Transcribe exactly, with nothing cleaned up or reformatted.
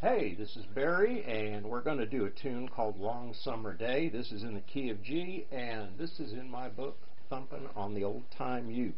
Hey, this is Barry, and we're going to do a tune called Long Summer Day. This is in the key of G, and this is in my book, Thumpin' on the Old Time Uke.